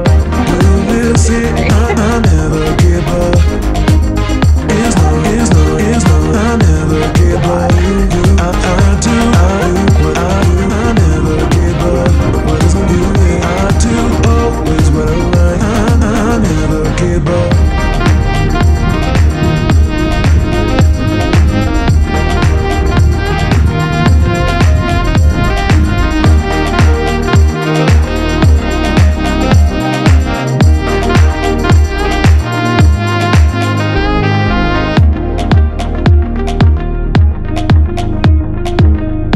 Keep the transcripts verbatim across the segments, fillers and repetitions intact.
We're in Salida,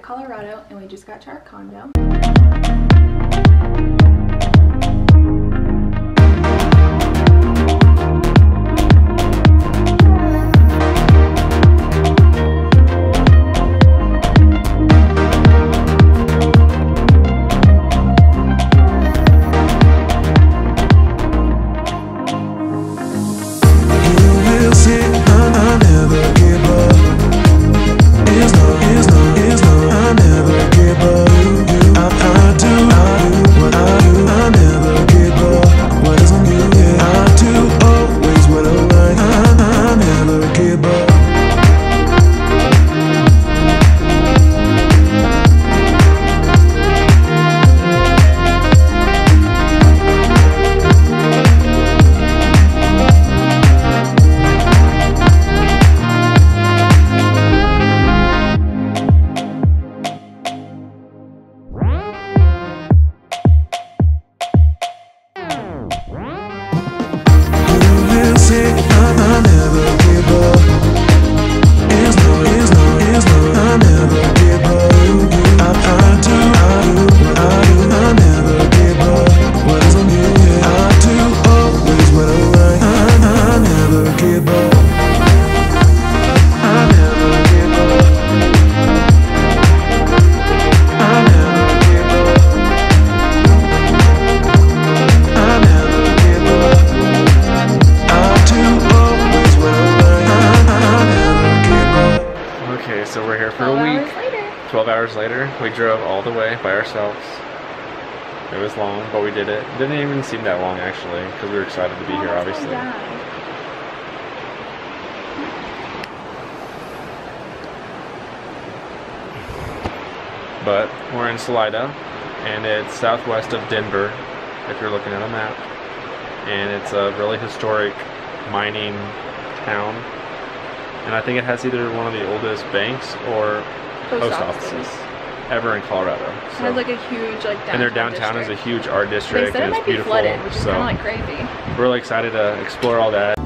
Colorado, and we just got to our condo. Later, we drove all the way by ourselves. It was long, but we did it. It didn't even seem that long actually, because we were excited to be oh, here obviously. But we're in Salida, and it's southwest of Denver if you're looking at a map, and it's a really historic mining town, and I think it has either one of the oldest banks or post offices, offices ever in Colorado. So. It has like a huge like downtown. And their downtown district. is a huge art district. They said it might be flooded, which is so kind of like crazy. We're really excited to explore all that.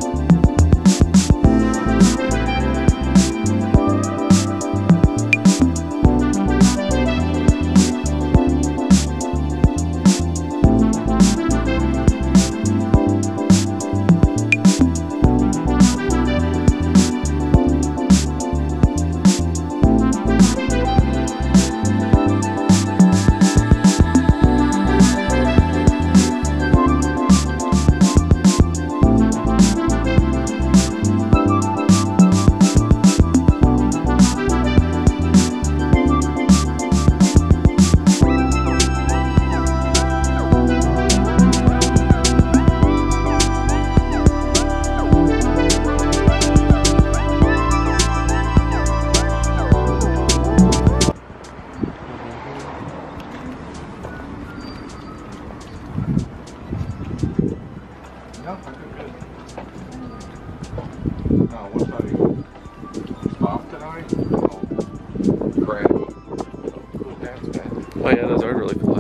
Oh yeah, those are really cool.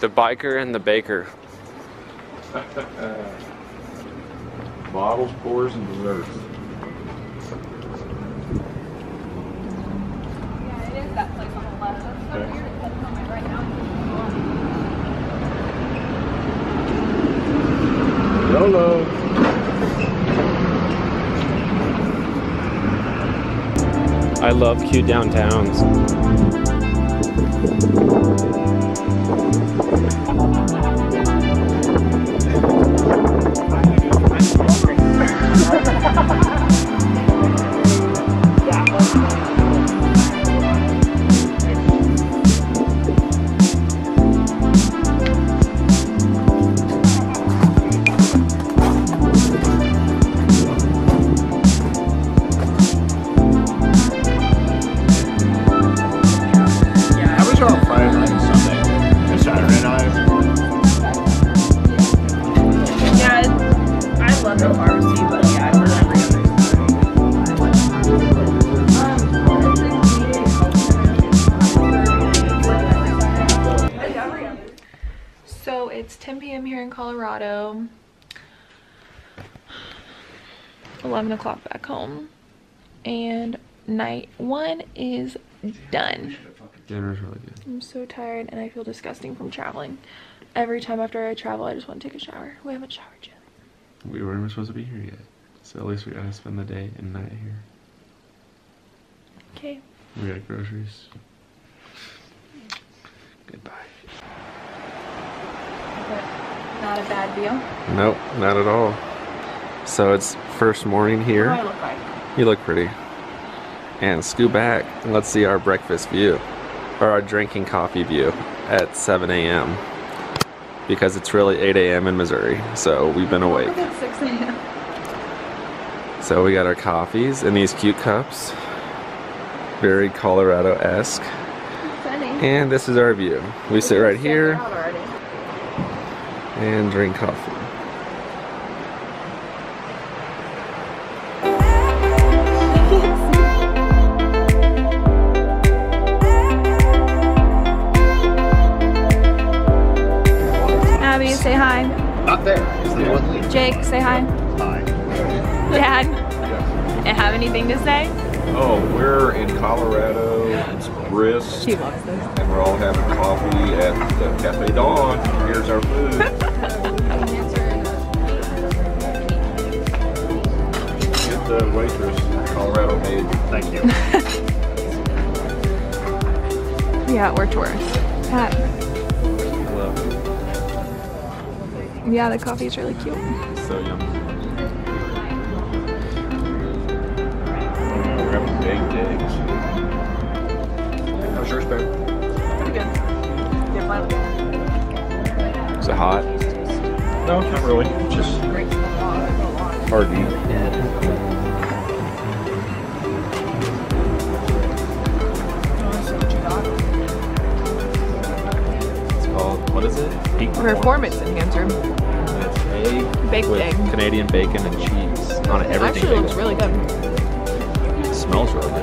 The biker and the baker. Bottles, pours, and desserts. Yeah, it is that place on the left. That's so okay. weird. It's that comment right now. YOLO. I love cute downtowns. So it's ten p m here in Colorado. eleven o'clock back home. And night one is done. Dinner's really good. I'm so tired and I feel disgusting from traveling. Every time after I travel, I just want to take a shower. We haven't showered yet. We weren't even supposed to be here yet. So at least we gotta spend the day and night here. Okay. We got groceries. Goodbye. Not a bad view. Nope, not at all. So it's first morning here. What do I look like? You look pretty. And scoot back and let's see our breakfast view, or our drinking coffee view at seven a m Because it's really eight a m in Missouri, so we've been awake. Look at six a m So we got our coffees in these cute cups. Very Colorado-esque. And this is our view. We sit right here and drink coffee. Abby, say hi. Up there is the one lead. Jake, say hi. Hi. Dad, yes. And have anything to say? Oh, we're in Colorado, Brisk, and we're all having coffee at the Cafe Dawn. Here's our food. Get the waitress, Colorado made. Thank you. Yeah, we're tourists. Pat. Hello. Yeah, the coffee is really cute. So yummy. Baked eggs. How's yours, babe? Pretty good. Yeah, mine. Is it hot? No, not really. Just hardy. It's called, what is it? Peak performance enhancer. It's a baked egg. Canadian bacon and cheese on everything. It actually looks really good. Smells really good.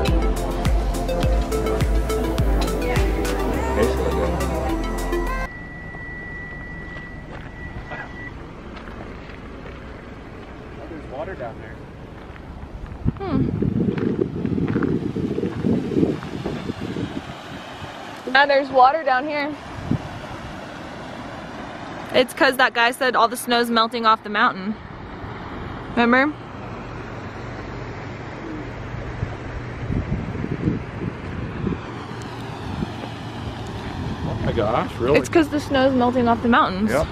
Tastes really good. There's water down there. Hmm. Now there's water down here. It's because that guy said all the snow's melting off the mountain. Remember? Oh my gosh, really? It's because the snow's melting off the mountains. Yep.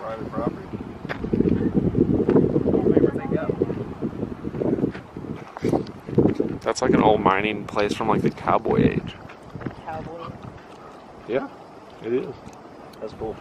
Private property. Where'd they go? That's like an old mining place from like the cowboy age. Cowboy? Yeah, it is. That's cool.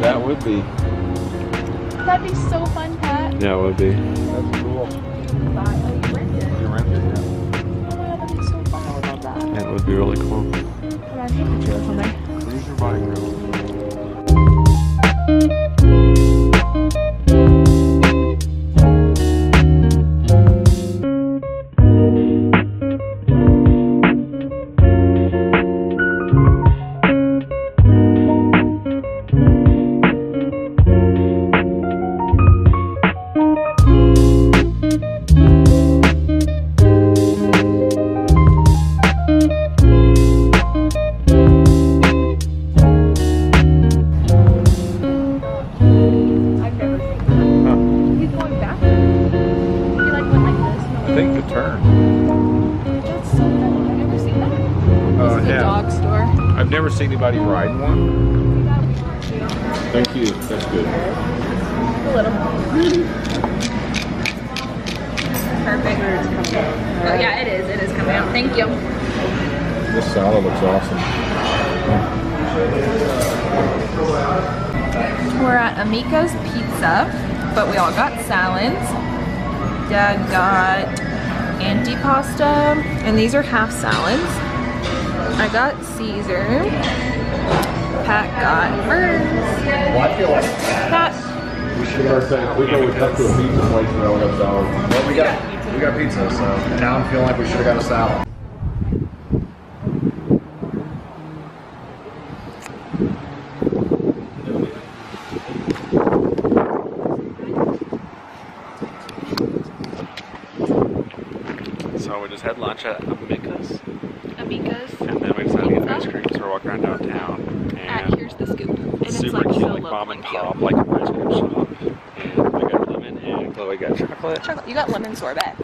That would be. That'd be so fun, Pat. Yeah, it would be. That's cool. You rent it. You rent it, yeah. Oh my god, that'd be so fun. I would love that. That would be really cool. Can I take pictures on there? Cruise your bike, girl. I've never seen anybody ride one. Thank you. That's good. A little. Perfect. Oh yeah, it is. It is coming out. Thank you. This salad looks awesome. We're at Amica's Pizza, but we all got salads. Dad got antipasta, and these are half salads. I got Caesar. Pat got hers. Well, I feel like Pat. We should first say we go with up to a pizza place and roll up salad. Well, we got we got pizza, so now I'm feeling like we should have got a salad. So we just had lunch at Amica's. Amica's. And then we decided to get ice cream, so we're walking around downtown. And at Here's the Scoop. And it's super like cute, so like mom and pop, like an ice cream shop. And I got lemon, and Chloe got chocolate. Chocolate. You got lemon sorbet. Yep.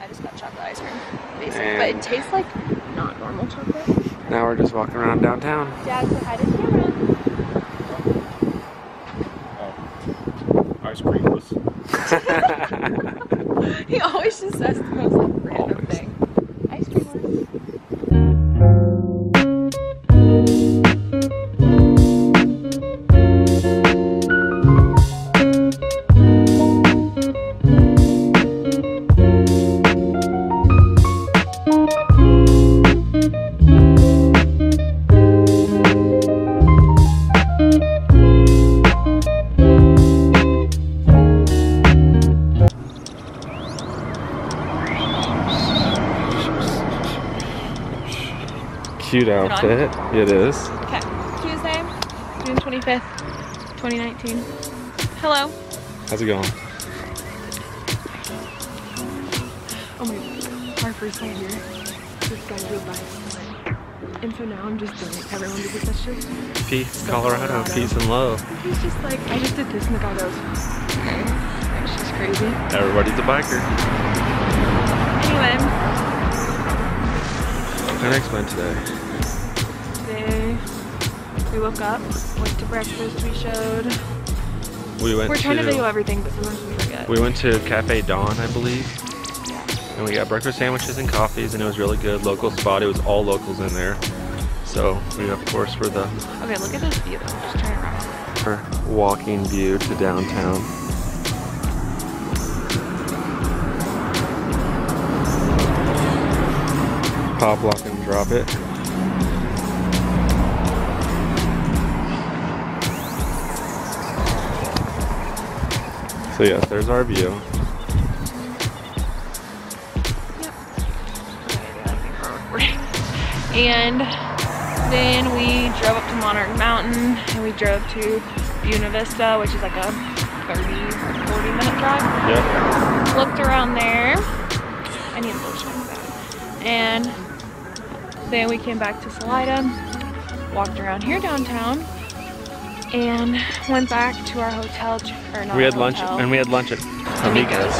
I just got chocolate ice cream, basically. And but it tastes like not normal chocolate. Now we're just walking around downtown. Dad said hi to Cameron. Oh. Ice cream was. He always just says the most like, random always. Thing. Ice cream was. Cute outfit. It is. Okay. Tuesday, June twenty-fifth, twenty nineteen. Hello. How's it going? Oh my god. Our first night here. This guy's real biased. And so now I'm just doing it. Everyone did this shit. Peace, Colorado. Peace and love. He's just like, I just did this and the guy goes, okay. That's just crazy. Everybody's a biker. Anyway. Our next one today. We woke up, went to breakfast, we showed. We went We're trying to, to video everything, but sometimes we forget. We went to Cafe Dawn, I believe. Yeah. And we got breakfast sandwiches and coffees, and it was really good. Local spot, it was all locals in there. So we, of course, were the... Okay, look at this view, though. Just turn around. Our walking view to downtown. Pop, lock, and drop it. So yes, there's our view. Yep. And then we drove up to Monarch Mountain, and we drove to Buena Vista, which is like a thirty or forty minute drive. Yep. Looked around there. I need a lotion for that. And then we came back to Salida, walked around here downtown, and went back to our hotel. Or not we had hotel, lunch, and we had lunch at Amica's. Amica's.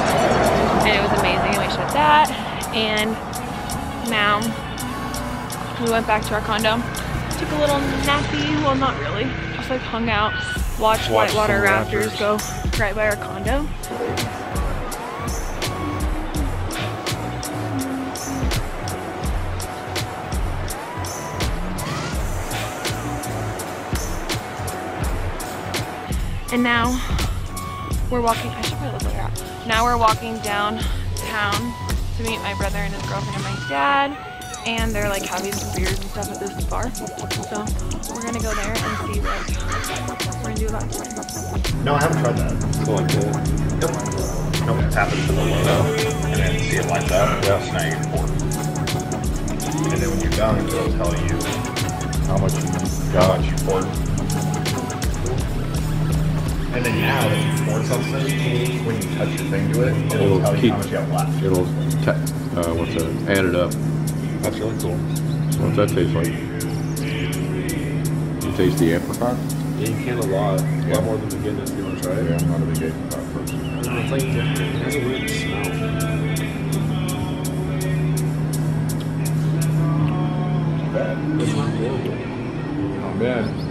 And it was amazing, and we showed that. And now we went back to our condo, took a little nappy. Well, not really. Just like hung out, watched Watch whitewater raptors go right by our condo. And now we're walking, I should probably look at that. Now we're walking downtown to meet my brother and his girlfriend and my dad. And they're like having some beers and stuff at this bar. So we're gonna go there and see what we're gonna do about it. No, I haven't tried that. It's going cool. Yep. No, it's happened to the logo. And then see it like that. Yeah. So now you're poured. And then when you're done, it'll tell you how much you poured. And then now, if you pour something, when you touch your thing to it, it'll, it'll tell you how much you have left. It'll uh, what's it, add it up. That's really cool. So what's that taste like? You taste the apricot? Yeah, you can a lot. A lot more than the Guinness. You want to try it? Yeah, I'm not a big apricot person. It's like different. It has a weird smell. It's not bad. It's not good. bad.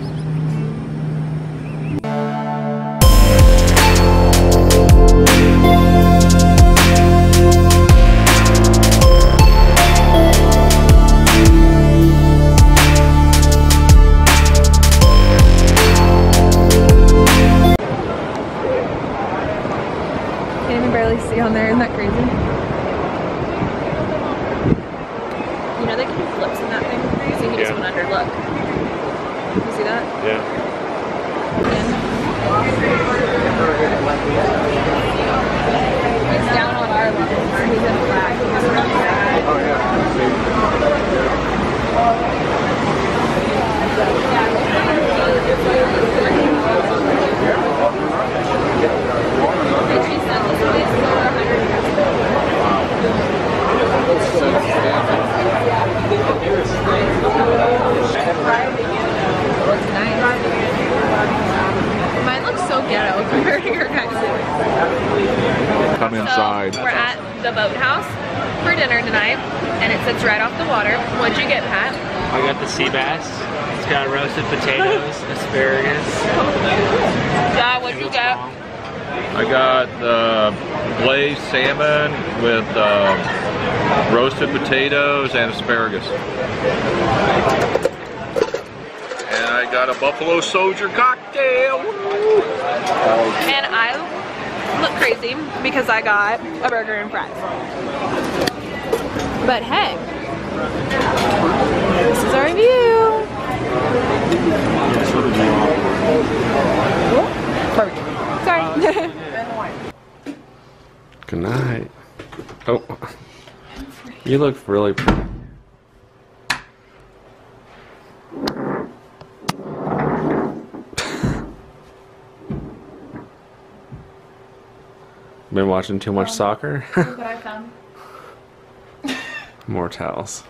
Inside. We're at the boathouse for dinner tonight, and it sits right off the water. What'd you get, Pat? I got the sea bass. It's got roasted potatoes, asparagus. Dad, what'd you get? I got the uh, glazed salmon with uh, roasted potatoes and asparagus. And I got a Buffalo Soldier cocktail. And I look crazy because I got a burger and fries. But hey, this is our view. Perfect. Sorry. Good night. Oh, you look really pretty. Been watching too much um, soccer? Look what I found. More towels.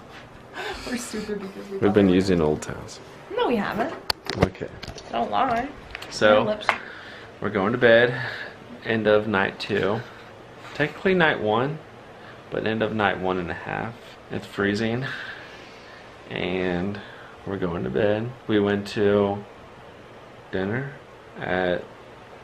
We're stupid because we We've been them. using old towels. No, we haven't. Okay. Don't lie. So, we're going to bed. End of night two. Technically night one, but end of night one and a half. It's freezing. And we're going to bed. We went to dinner at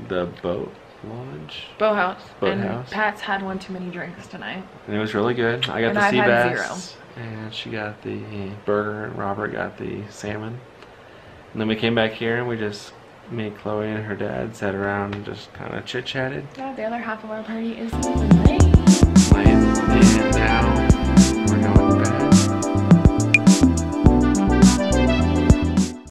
the boat. Lunch. Boathouse. Boathouse. And Pat's had one too many drinks tonight. And it was really good. I got and the I've sea bass. Zero. And she got the burger and Robert got the salmon. And then we came back here and we just, me, Chloe, and her dad sat around and just kind of chit-chatted. Yeah, the other half of our party is late. Late. And now